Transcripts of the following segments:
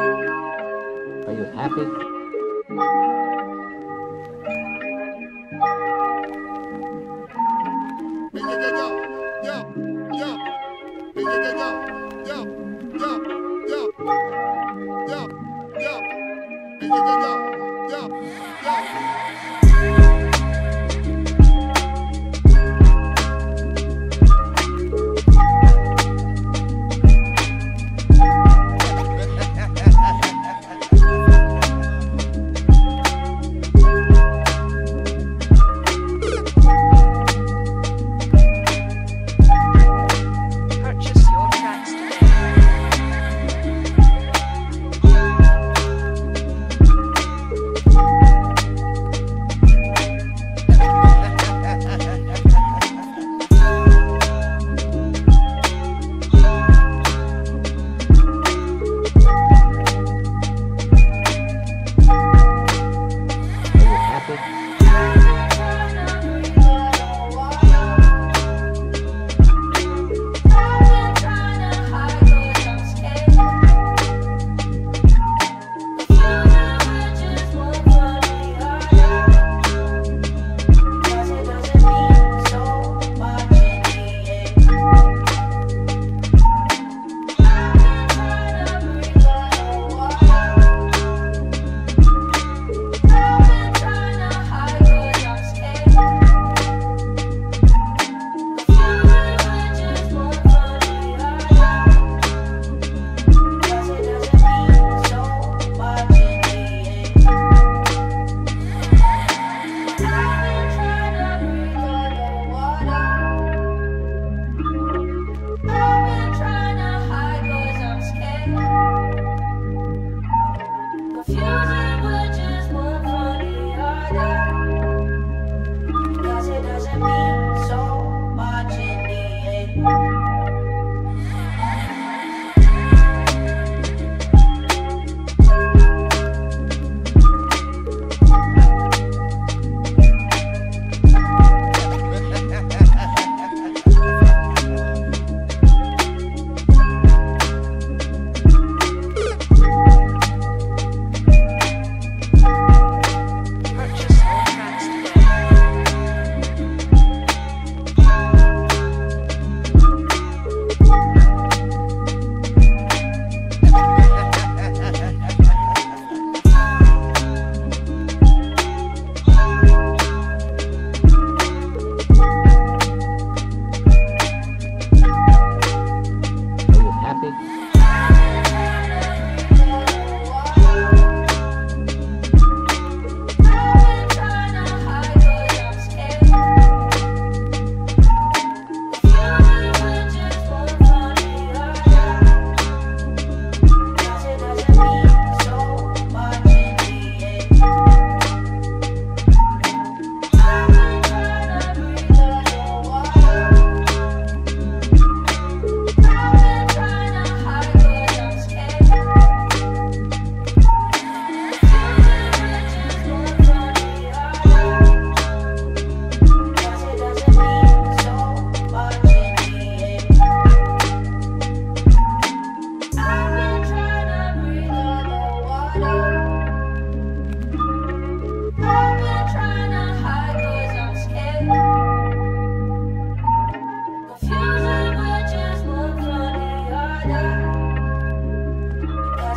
Are you happy?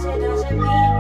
Doesn't mean